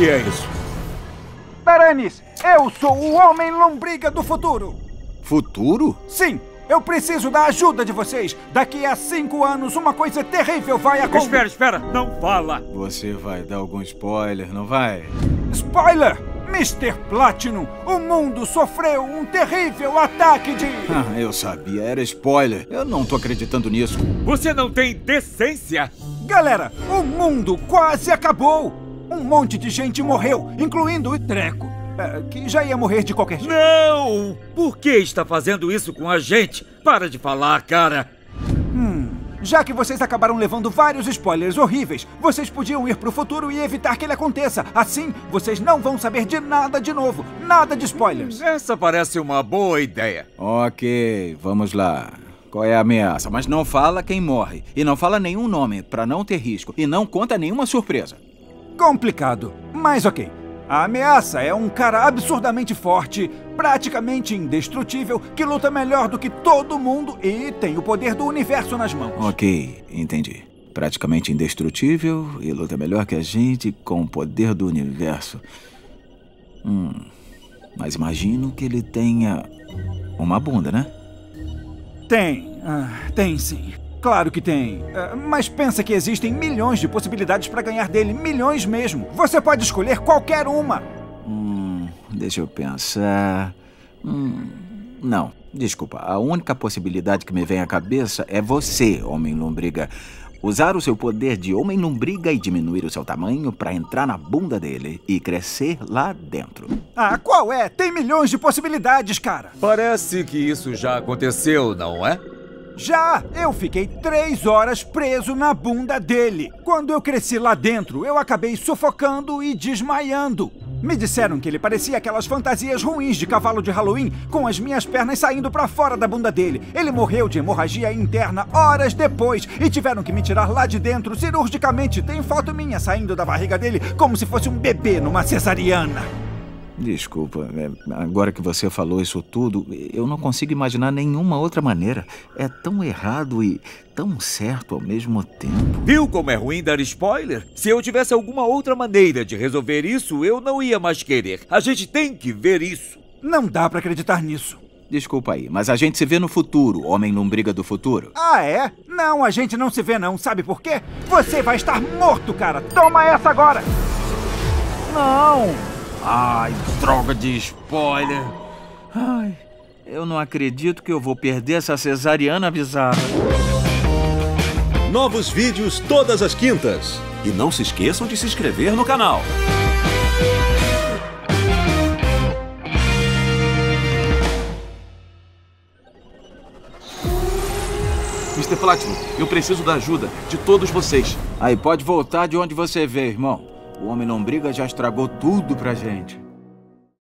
que é isso? Taranis, eu sou o Homem-Lombriga do futuro. Futuro? Sim, eu preciso da ajuda de vocês. Daqui a 5 anos, uma coisa terrível vai acontecer. Espera, não fala. Você vai dar algum spoiler, não vai? Spoiler? Mr. Platinum, o mundo sofreu um terrível ataque de... Ah, eu sabia, era spoiler. Eu não tô acreditando nisso. Você não tem decência? Galera, o mundo quase acabou. Um monte de gente morreu, incluindo o Treco, que já ia morrer de qualquer jeito. Não! Por que está fazendo isso com a gente? Para de falar, cara. Já que vocês acabaram levando vários spoilers horríveis, vocês podiam ir pro futuro e evitar que ele aconteça. Assim, vocês não vão saber de nada de novo. Nada de spoilers. Essa parece uma boa ideia. Ok, vamos lá. Qual é a ameaça? Mas não fala quem morre. E não fala nenhum nome, pra não ter risco. E não conta nenhuma surpresa. Complicado, mas ok. A ameaça é um cara absurdamente forte, praticamente indestrutível, que luta melhor do que todo mundo e tem o poder do universo nas mãos. Ok, entendi. Praticamente indestrutível e luta melhor que a gente com o poder do universo. Mas imagino que ele tenha uma bunda, né? Tem. Tem sim. Claro que tem, mas pensa que existem milhões de possibilidades para ganhar dele, milhões mesmo. Você pode escolher qualquer uma. Deixa eu pensar... Não, desculpa, a única possibilidade que me vem à cabeça é você, Homem-Lombriga. Usar o seu poder de Homem-Lombriga e diminuir o seu tamanho para entrar na bunda dele e crescer lá dentro. Ah, qual é? Tem milhões de possibilidades, cara. Parece que isso já aconteceu, não é? Já! Eu fiquei 3 horas preso na bunda dele. Quando eu cresci lá dentro, eu acabei sufocando e desmaiando. Me disseram que ele parecia aquelas fantasias ruins de cavalo de Halloween, com as minhas pernas saindo pra fora da bunda dele. Ele morreu de hemorragia interna horas depois e tiveram que me tirar lá de dentro cirurgicamente. Tem foto minha saindo da barriga dele como se fosse um bebê numa cesariana. Desculpa, agora que você falou isso tudo, eu não consigo imaginar nenhuma outra maneira. É tão errado e tão certo ao mesmo tempo. Viu como é ruim dar spoiler? Se eu tivesse alguma outra maneira de resolver isso, eu não ia mais querer. A gente tem que ver isso. Não dá pra acreditar nisso. Desculpa aí, mas a gente se vê no futuro, Homem-Lombriga do futuro. Ah, é? Não, a gente não se vê não. Sabe por quê? Você vai estar morto, cara. Toma essa agora. Não... Ai, droga de spoiler. Ai, eu não acredito que eu vou perder essa cesariana avisada. Novos vídeos todas as quintas. E não se esqueçam de se inscrever no canal. Mr. Platinum, eu preciso da ajuda de todos vocês. Aí, pode voltar de onde você veio, irmão. O Homem-Lombriga já estragou tudo pra gente.